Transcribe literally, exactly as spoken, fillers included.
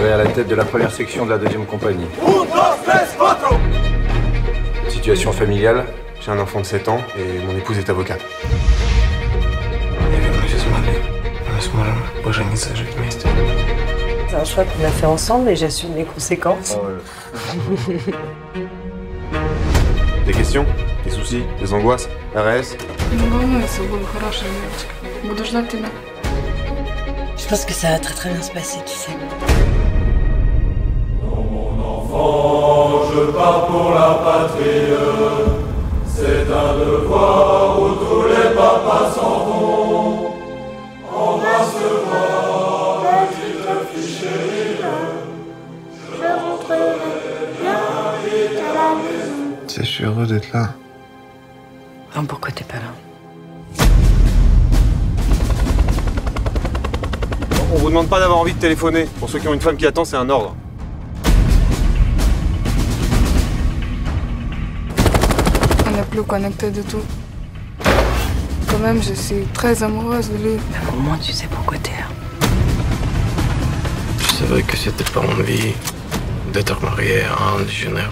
serai à la tête de la première section de la deuxième compagnie. Situation familiale, j'ai un enfant de sept ans et mon épouse est avocate. C'est un choix qu'on a fait ensemble et j'assume les conséquences. Oh, euh... Des questions, des soucis, des angoisses, R S. Je pense que ça va très très bien se passer, tu sais. Dans mon enfant, je pars pour la patrie. C'est un devoir où tous les papas s'en vont. Embrasse-moi, petite fichée. Je rentrerai bien vite à la maison. Tu sais, je suis heureux d'être là. Ah, pourquoi t'es pas là? On vous demande pas d'avoir envie de téléphoner. Pour ceux qui ont une femme qui attend, c'est un ordre. On n'a plus connecté du tout. Quand même, je suis très amoureuse de lui. Mais au moins, tu sais pourquoi t'es là. Je savais que c'était pas envie d'être marié à un légionnaire.